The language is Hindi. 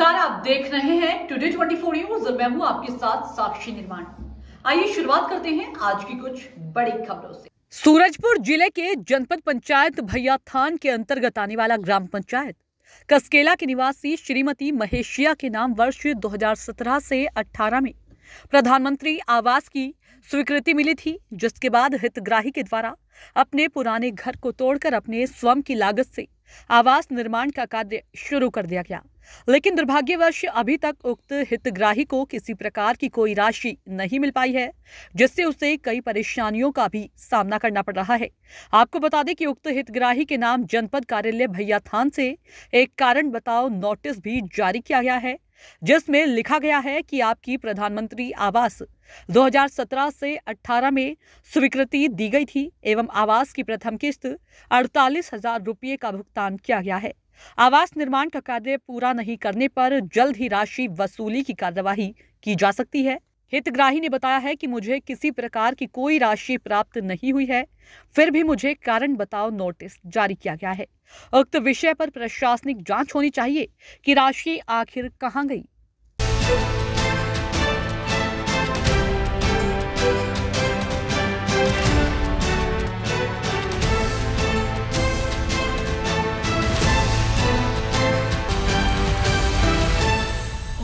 नमस्कार, आप देख रहे हैं टुडे 24 यू और मैं हूं आपके साथ साक्षी निर्माण। आइए शुरुआत करते हैं आज की कुछ बड़ी खबरों से। सूरजपुर जिले के जनपद पंचायत भैयाथान के अंतर्गत आने वाला ग्राम पंचायत कस्केला के निवासी श्रीमती महेशिया के नाम वर्ष 2017 से 18 में प्रधानमंत्री आवास की स्वीकृति मिली थी, जिसके बाद हितग्राही के द्वारा अपने पुराने घर को तोड़कर अपने स्वयं की लागत से आवास निर्माण का कार्य शुरू कर दिया गया, लेकिन दुर्भाग्यवश अभी तक उक्त हितग्राही को किसी प्रकार की कोई राशि नहीं मिल पाई है, जिससे उसे कई परेशानियों का भी सामना करना पड़ रहा है। आपको बता दें कि उक्त हितग्राही के नाम जनपद कार्यालय भैयाथान से एक कारण बताओ नोटिस भी जारी किया गया है, जिसमें लिखा गया है कि आपकी प्रधानमंत्री आवास 2017 से 18 में स्वीकृति दी गई थी एवं आवास की प्रथम किस्त 48,000 रुपये का भुगतान किया गया है। आवास निर्माण का कार्य पूरा नहीं करने पर जल्द ही राशि वसूली की कार्यवाही की जा सकती है। हितग्राही ने बताया है कि मुझे किसी प्रकार की कोई राशि प्राप्त नहीं हुई है, फिर भी मुझे कारण बताओ नोटिस जारी किया गया है। उक्त विषय पर प्रशासनिक जांच होनी चाहिए कि राशि आखिर कहां गई।